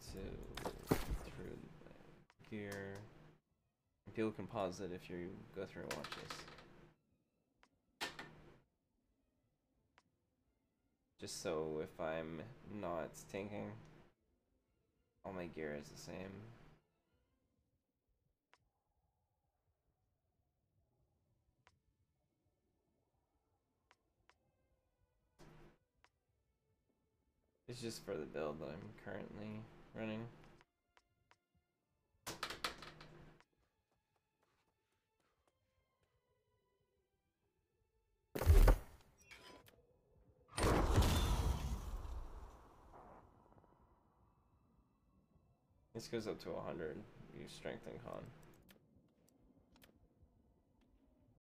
So through here. People can pause it if you go through and watch this. Just so if I'm not tanking, all my gear is the same. It's just for the build that I'm currently running. This goes up to 100, you strengthen con.